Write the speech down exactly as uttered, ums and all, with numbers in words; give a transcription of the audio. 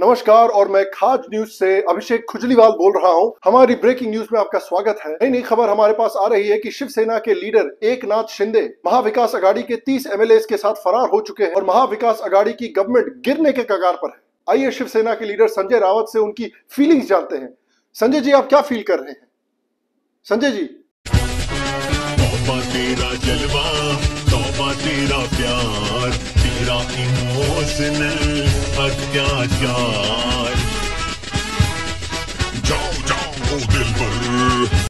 नमस्कार और मैं खाज न्यूज से अभिषेक खुजलीवाल बोल रहा हूं। हमारी ब्रेकिंग न्यूज में आपका स्वागत है। नई नई खबर हमारे पास आ रही है कि शिवसेना के लीडर एकनाथ शिंदे महाविकास अगाड़ी के तीस एमएलए के साथ फरार हो चुके हैं और महाविकास अगाड़ी की गवर्नमेंट गिरने के कगार पर है। आइए शिवसेना के लीडर संजय रावत से उनकी फीलिंग्स जानते हैं। संजय जी, आप क्या फील कर रहे हैं? संजय जी, तौबा तेरा जलवा, तौबा तेरा प्यार, तेरा इमोशनल अत्याचार, जाओ जाओ दिल पर।